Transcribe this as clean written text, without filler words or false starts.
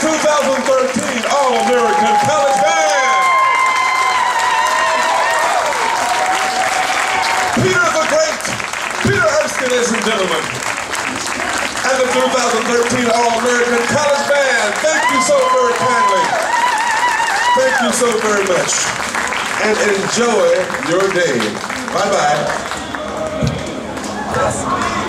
2013 All-American College Band. Peter the Great, Peter Erskine, ladies and gentlemen, and the 2013 All-American College Band. Thank you so very kindly. Thank you so very much. And enjoy your day. Bye-bye.